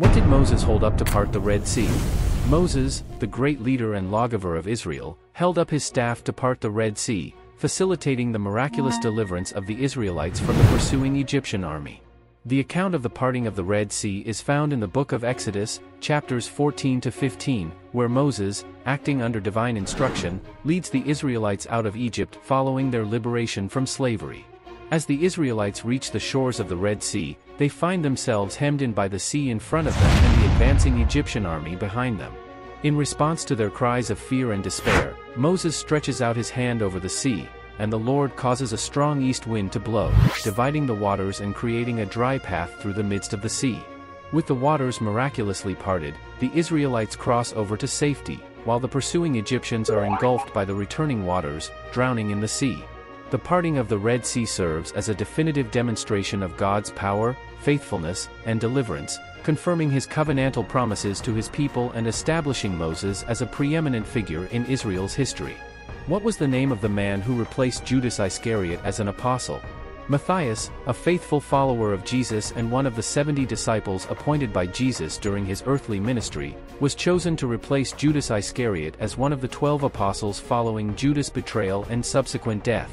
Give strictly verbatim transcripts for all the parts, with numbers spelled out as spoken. What did Moses hold up to part the Red Sea? Moses, the great leader and lawgiver of Israel, held up his staff to part the Red Sea, facilitating the miraculous deliverance of the Israelites from the pursuing Egyptian army. The account of the parting of the Red Sea is found in the book of Exodus, chapters fourteen to fifteen, where Moses, acting under divine instruction, leads the Israelites out of Egypt following their liberation from slavery. As the Israelites reach the shores of the Red Sea, they find themselves hemmed in by the sea in front of them and the advancing Egyptian army behind them. In response to their cries of fear and despair, Moses stretches out his hand over the sea, and the Lord causes a strong east wind to blow, dividing the waters and creating a dry path through the midst of the sea. With the waters miraculously parted, the Israelites cross over to safety, while the pursuing Egyptians are engulfed by the returning waters, drowning in the sea. The parting of the Red Sea serves as a definitive demonstration of God's power, faithfulness, and deliverance, confirming his covenantal promises to his people and establishing Moses as a preeminent figure in Israel's history. What was the name of the man who replaced Judas Iscariot as an apostle? Matthias, a faithful follower of Jesus and one of the seventy disciples appointed by Jesus during his earthly ministry, was chosen to replace Judas Iscariot as one of the twelve apostles following Judas' betrayal and subsequent death.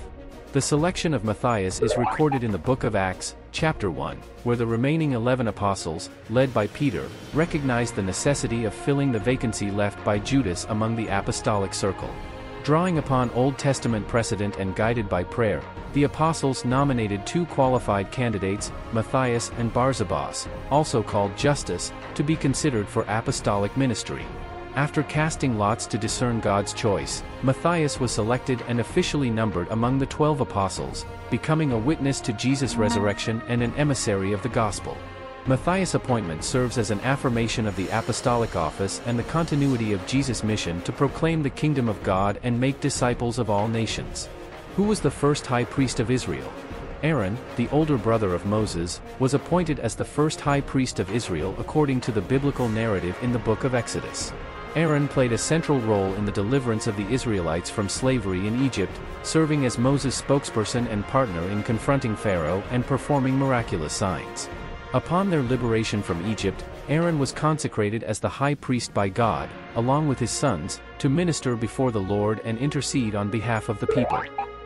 The selection of Matthias is recorded in the book of Acts, chapter one, where the remaining eleven apostles, led by Peter, recognized the necessity of filling the vacancy left by Judas among the apostolic circle. Drawing upon Old Testament precedent and guided by prayer, the apostles nominated two qualified candidates, Matthias and Barsabbas, also called Justus, to be considered for apostolic ministry. After casting lots to discern God's choice, Matthias was selected and officially numbered among the twelve apostles, becoming a witness to Jesus' resurrection and an emissary of the gospel. Matthias' appointment serves as an affirmation of the apostolic office and the continuity of Jesus' mission to proclaim the kingdom of God and make disciples of all nations. Who was the first high priest of Israel? Aaron, the older brother of Moses, was appointed as the first high priest of Israel according to the biblical narrative in the book of Exodus. Aaron played a central role in the deliverance of the Israelites from slavery in Egypt, serving as Moses' spokesperson and partner in confronting Pharaoh and performing miraculous signs. Upon their liberation from Egypt, Aaron was consecrated as the high priest by God, along with his sons, to minister before the Lord and intercede on behalf of the people.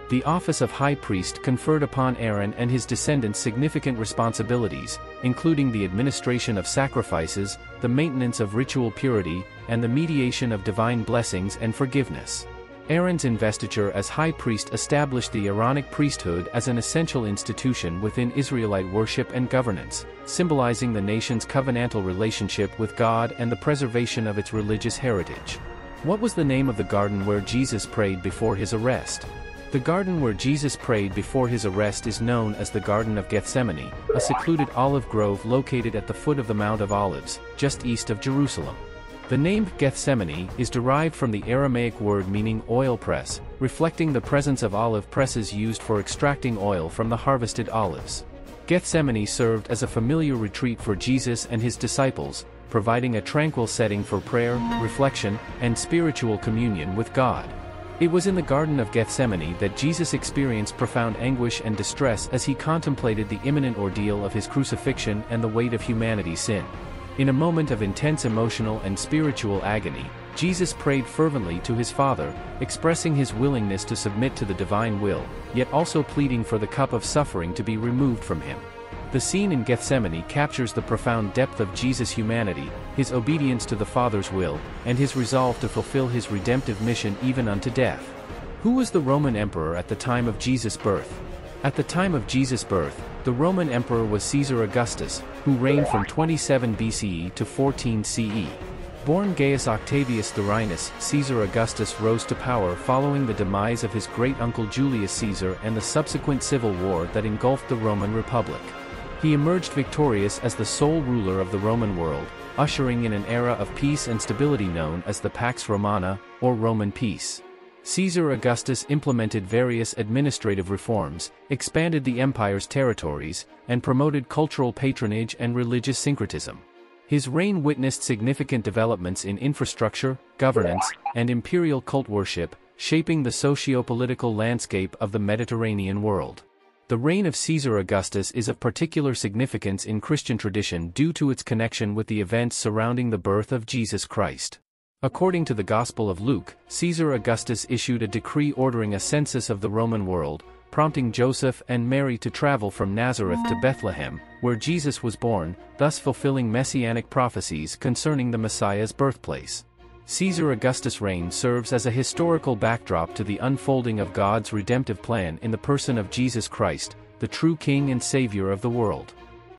The office of high priest conferred upon Aaron and his descendants significant responsibilities, including the administration of sacrifices, the maintenance of ritual purity, and the mediation of divine blessings and forgiveness. Aaron's investiture as high priest established the Aaronic priesthood as an essential institution within Israelite worship and governance, symbolizing the nation's covenantal relationship with God and the preservation of its religious heritage. What was the name of the garden where Jesus prayed before his arrest? The garden where Jesus prayed before his arrest is known as the Garden of Gethsemane, a secluded olive grove located at the foot of the Mount of Olives, just east of Jerusalem. The name Gethsemane is derived from the Aramaic word meaning oil press, reflecting the presence of olive presses used for extracting oil from the harvested olives. Gethsemane served as a familiar retreat for Jesus and his disciples, providing a tranquil setting for prayer, reflection, and spiritual communion with God. It was in the Garden of Gethsemane that Jesus experienced profound anguish and distress as he contemplated the imminent ordeal of his crucifixion and the weight of humanity's sin. In a moment of intense emotional and spiritual agony, Jesus prayed fervently to his Father, expressing his willingness to submit to the divine will, yet also pleading for the cup of suffering to be removed from him. The scene in Gethsemane captures the profound depth of Jesus' humanity, his obedience to the Father's will, and his resolve to fulfill his redemptive mission even unto death. Who was the Roman emperor at the time of Jesus' birth? At the time of Jesus' birth, the Roman emperor was Caesar Augustus, who reigned from twenty-seven B C E to fourteen C E. Born Gaius Octavius Thurinus, Caesar Augustus rose to power following the demise of his great-uncle Julius Caesar and the subsequent civil war that engulfed the Roman Republic. He emerged victorious as the sole ruler of the Roman world, ushering in an era of peace and stability known as the Pax Romana, or Roman peace. Caesar Augustus implemented various administrative reforms, expanded the empire's territories, and promoted cultural patronage and religious syncretism. His reign witnessed significant developments in infrastructure, governance, and imperial cult worship, shaping the socio-political landscape of the Mediterranean world. The reign of Caesar Augustus is of particular significance in Christian tradition due to its connection with the events surrounding the birth of Jesus Christ. According to the Gospel of Luke, Caesar Augustus issued a decree ordering a census of the Roman world, prompting Joseph and Mary to travel from Nazareth to Bethlehem, where Jesus was born, thus fulfilling messianic prophecies concerning the Messiah's birthplace. Caesar Augustus' reign serves as a historical backdrop to the unfolding of God's redemptive plan in the person of Jesus Christ, the true King and Savior of the world.